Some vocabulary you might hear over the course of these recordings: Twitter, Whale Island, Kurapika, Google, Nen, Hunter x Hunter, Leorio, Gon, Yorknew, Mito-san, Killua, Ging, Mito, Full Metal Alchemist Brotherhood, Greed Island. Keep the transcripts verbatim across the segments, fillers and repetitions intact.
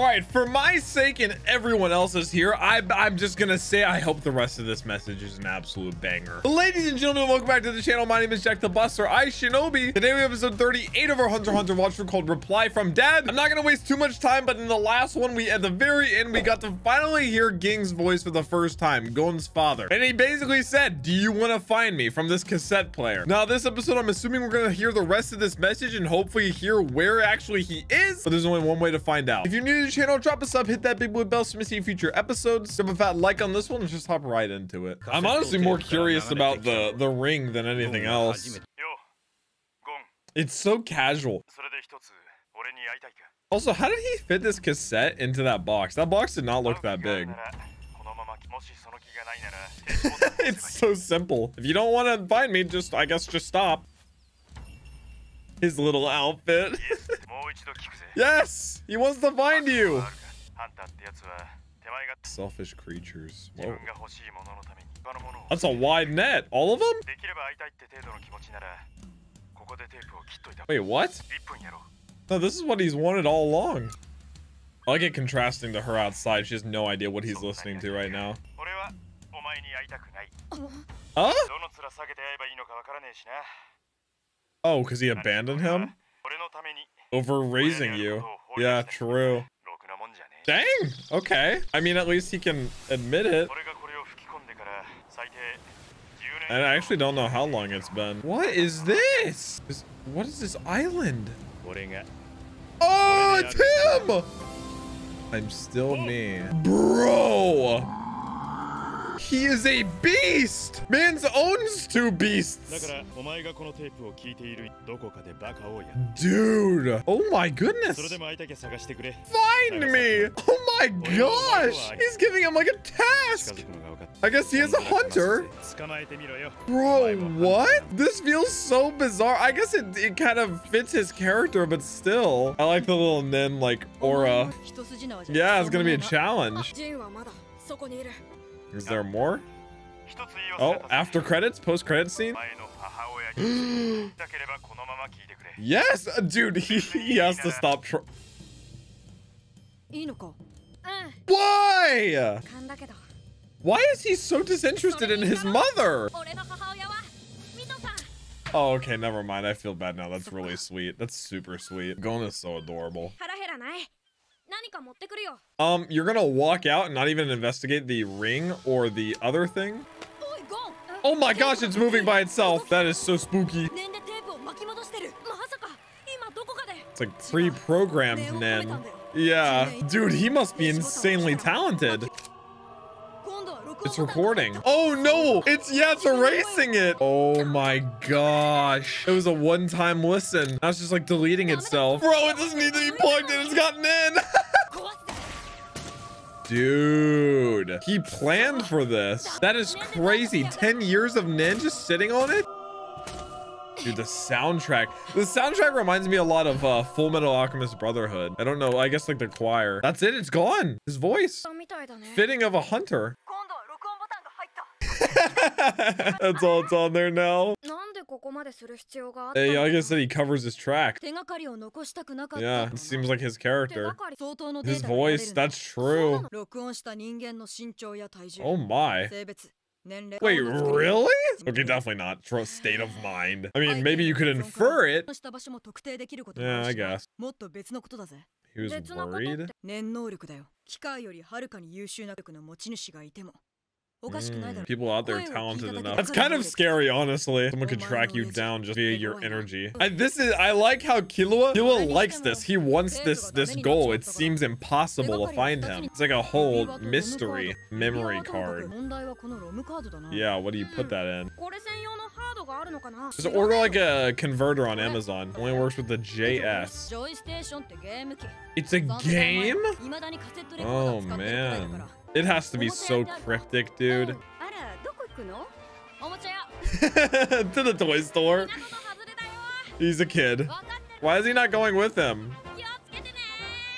All right, for my sake and everyone else's here, I, I'm just gonna say I hope the rest of this message is an absolute banger. Ladies and gentlemen, welcome back to the channel. My name is Jack the Buster. I, Shinobi. Today we have episode thirty-eight of our Hunter x Hunter watch through called Reply from Dad. I'm not gonna waste too much time, but in the last one, we at the very end, we got to finally hear Ging's voice for the first time, Gon's father. And he basically said, do you wanna find me, from this cassette player. Now this episode, I'm assuming we're gonna hear the rest of this message and hopefully hear where actually he is, but there's only one way to find out. If you're new to the channel, drop a sub, hit that big blue bell so you see future episodes. Drop a fat like on this one and just hop right into it. I'm honestly more curious about the the ring than anything else. It's so casual. Also, how did he fit this cassette into that box? That box did not look that big. It's so simple. If you don't want to find me, just I guess just stop. His little outfit. Yes, he wants to find you. Selfish creatures. Whoa. That's a wide net. All of them? Wait, what? No, this is what he's wanted all along. I like it contrasting to her outside. She has no idea what he's listening to right now. Huh? Oh, because he abandoned him? Over raising you. Yeah, true. Dang! Okay. I mean, at least he can admit it. And I actually don't know how long it's been. What is this? Is, what is this island? Oh, it's him! I'm still me. Bro! He is a beast! Man's owns two beasts! Dude! Oh my goodness! Find me! Oh my gosh! He's giving him like a task! I guess he is a hunter! Bro, what? This feels so bizarre. I guess it, it kind of fits his character, but still. I like the little Nim, like, aura. Yeah, it's gonna be a challenge. Is there more? Oh, after credits, post credit scene. Yes, dude, he, he has to stop. Tr Why? Why is he so disinterested in his mother? Oh, okay, never mind. I feel bad now. That's really sweet. That's super sweet. Gon is so adorable. Um, you're gonna walk out and not even investigate the ring or the other thing? Oh my gosh, it's moving by itself. That is so spooky. It's like pre-programmed Nen. Yeah. Dude, he must be insanely talented. It's recording. Oh no! It's yeah, it's erasing it! Oh my gosh. It was a one-time listen. Now it's just like deleting itself. Bro, it doesn't need to be plugged in. It's gotten in. Dude. He planned for this. That is crazy. Ten years of Nin just sitting on it? Dude, the soundtrack. The soundtrack reminds me a lot of uh, Full Metal Alchemist Brotherhood. I don't know. I guess like the choir. That's it. It's gone. His voice. Fitting of a hunter. That's all it's on there now. Hey, like I said, he covers his track. Yeah, it seems like his character. His voice, that's true. Oh my. Wait, really? Okay, definitely not. Trust state of mind. I mean, maybe you could infer it. Yeah, I guess. He was worried. Mm, people out there talented enough. That's kind of scary, honestly. Someone could track you down just via your energy. I, this is, I like how Killua, Killua likes this. He wants this this goal. It seems impossible to find him. It's like a whole mystery memory card. Yeah, what do you put that in? Just order like a converter on Amazon. Only works with the J S. It's a game? Oh, man. It has to be so cryptic, dude. To the toy store. He's a kid. Why is he not going with him?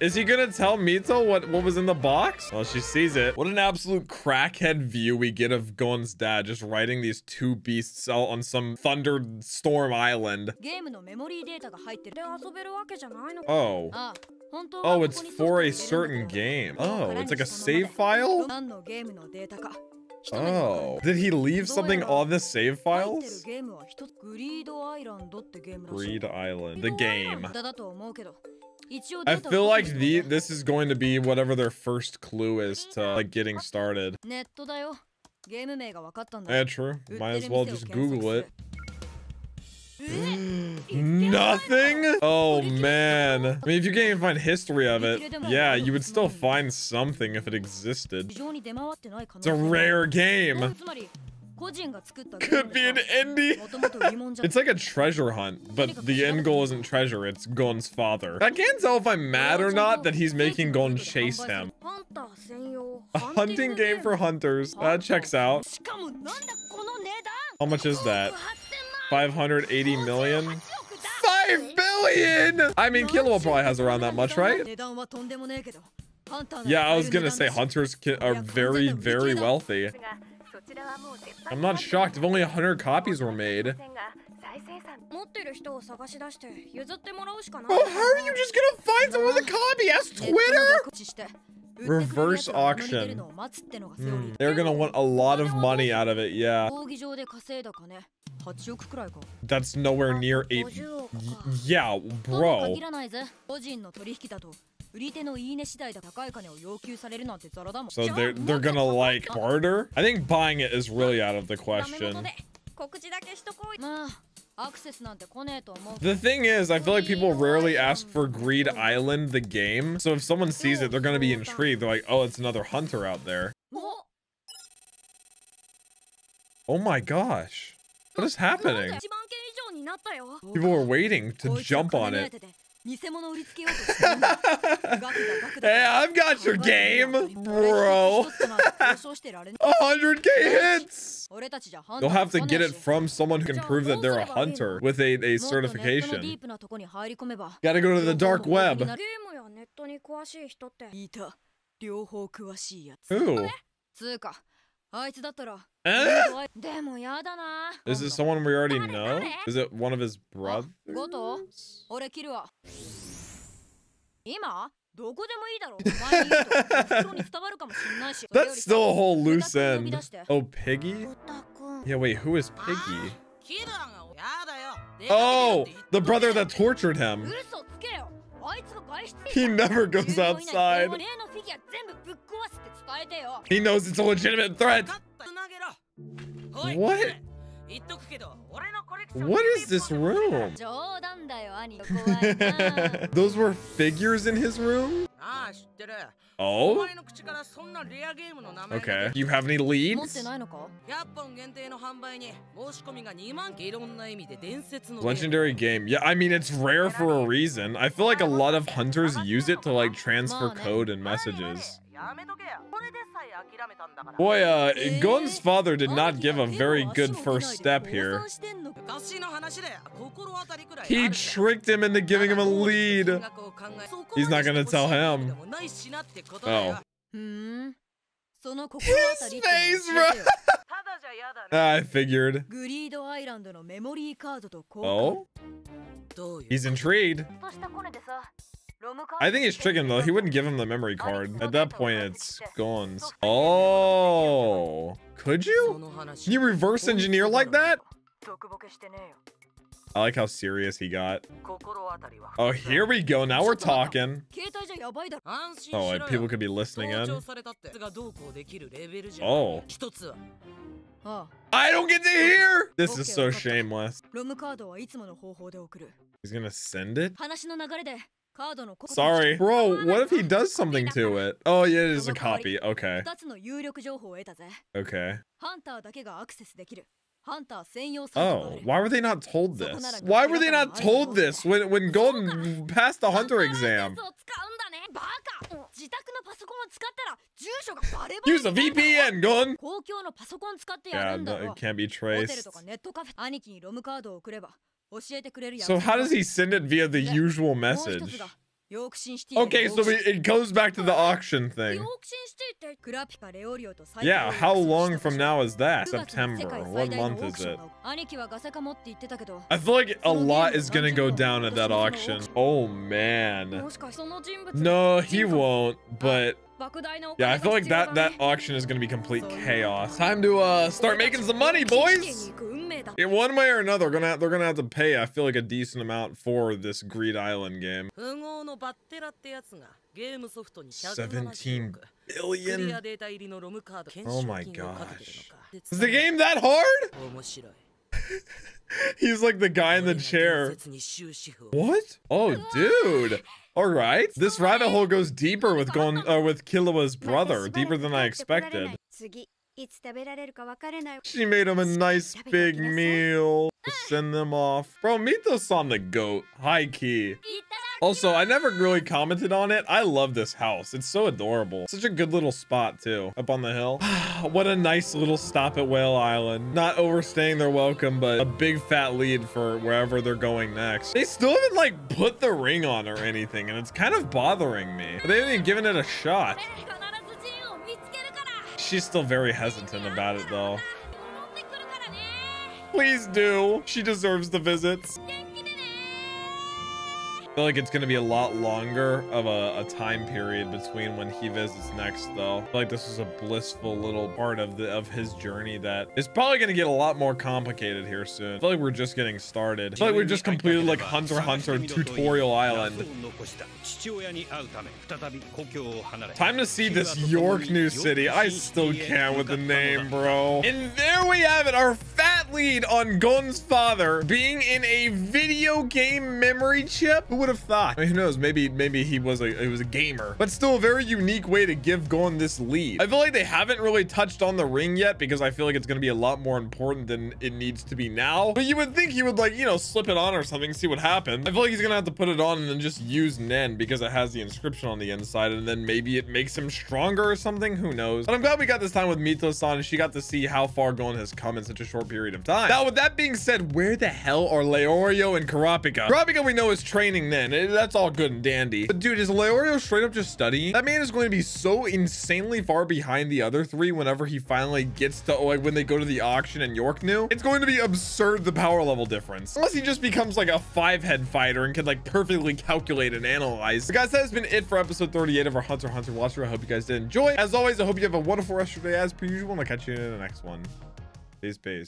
Is he gonna tell Mito what, what was in the box? Well, she sees it. What an absolute crackhead view we get of Gon's dad just riding these two beasts out on some thunderstorm island. Oh. Oh, it's for a certain game. Oh, it's like a save file? Oh. Did he leave something on the save files? Greed Island. The game. I feel like the this is going to be whatever their first clue is to like getting started. Yeah, true. Might as well just Google it. Nothing? Oh man. I mean, if you can't even find history of it, yeah, you would still find something if it existed. It's a rare game. Could be an indie. It's like a treasure hunt, but the end goal isn't treasure, it's Gon's father. I can't tell if I'm mad or not that he's making Gon chase him. A hunting game for hunters. That checks out. How much is that? five hundred eighty million? five billion! I mean, Killua probably has around that much, right? Yeah, I was gonna say hunters are very, very wealthy. I'm not shocked if only one hundred copies were made. Well, how are you just gonna find someone with a copy? Ask Twitter? Reverse auction. Hmm. They're gonna want a lot of money out of it, yeah. That's nowhere near eight. Yeah, bro. So they're, they're gonna like barter? I think buying it is really out of the question. The thing is, I feel like people rarely ask for Greed Island, the game. So if someone sees it, they're gonna be intrigued. They're like, oh, it's another hunter out there. Oh my gosh. What is happening? People were waiting to jump on it. Hey, I've got your game, bro. one hundred K hits. You'll have to get it from someone who can prove that they're a hunter with a, a certification. Gotta go to the dark web. Ooh. Eh? Is it someone we already know? Is it one of his brothers? That's still a whole loose end. Oh, Piggy? Yeah, wait, who is Piggy? Oh, the brother that tortured him. He never goes outside. He knows it's a legitimate threat. What? What is this room? Those were figures in his room? Oh? Okay. Do you have any leads? Legendary game. Yeah, I mean, it's rare for a reason. I feel like a lot of hunters use it to, like, transfer code and messages. Boy, uh, Gon's father did not give a very good first step here. He tricked him into giving him a lead. He's not gonna tell him. Oh. His face, bro. I figured. Oh? He's intrigued. I think he's tricking though. He wouldn't give him the memory card. At that point, it's gone. Oh, could you? Can you reverse engineer like that? I like how serious he got. Oh, here we go. Now we're talking. Oh, and people could be listening in. Oh. I don't get to hear! This is so shameless. He's gonna send it? Sorry. Bro, what if he does something to it? Oh, yeah, it is a copy. Okay. Okay. Oh, why were they not told this? Why were they not told this when, when Golden passed the hunter exam? Use a V P N, Gon! Yeah, no, it can't be traced. So how does he send it via the usual message? Okay, so we, it goes back to the auction thing. Yeah, how long from now is that? September. What month is it? I feel like a lot is gonna go down at that auction. Oh, man. No, he won't, but... yeah, I feel like that, that auction is gonna be complete chaos. Time to uh, start making some money, boys! In one way or another, gonna have, they're gonna have to pay, I feel like, a decent amount for this Greed Island game. seventeen billion? Oh my gosh. Is the game that hard? He's like the guy in the chair. What? Oh, dude. All right. This rabbit hole goes deeper with Gon, uh, with Killua's brother. Deeper than I expected. She made him a nice big meal. Send them off. Bro, Mito's on the goat. High key. Also, I never really commented on it. I love this house. It's so adorable. Such a good little spot, too. Up on the hill. What a nice little stop at Whale Island. Not overstaying their welcome, but a big fat lead for wherever they're going next. They still haven't, like, put the ring on or anything, and it's kind of bothering me. They haven't even given it a shot. She's still very hesitant about it, though. Please do. She deserves the visits. I feel like it's going to be a lot longer of a, a time period between when he visits next, though. I feel like this is a blissful little part of the of his journey that is probably going to get a lot more complicated here soon. I feel like we're just getting started. I feel like we just completed, like, Hunter x Hunter Tutorial Island. Time to see this Yorknew city. I still can't with the name, bro. And there we have it. Our fat lead on Gon's father being in a video game memory chip. Who would have thought? I mean, who knows? Maybe, maybe he was a he was a gamer, but still a very unique way to give Gon this lead. I feel like they haven't really touched on the ring yet because I feel like it's going to be a lot more important than it needs to be now. But you would think he would, like, you know, slip it on or something, see what happens. I feel like he's going to have to put it on and then just use Nen because it has the inscription on the inside, and then maybe it makes him stronger or something. Who knows? But I'm glad we got this time with Mito-san. She got to see how far Gon has come in such a short period of time. Now, with that being said, where the hell are Leorio and Kurapika? Kurapika, we know, is training Nen. That's all good and dandy. But dude, is Leorio straight up just studying? That man is going to be so insanely far behind the other three whenever he finally gets to, like, when they go to the auction in Yorknew. It's going to be absurd, the power level difference. Unless he just becomes like a five-head fighter and can, like, perfectly calculate and analyze. But guys, that has been it for episode thirty-eight of our Hunter x Hunter watch through. I hope you guys did enjoy. As always, I hope you have a wonderful rest of your day as per usual, and I'll catch you in the next one. Peace, peace.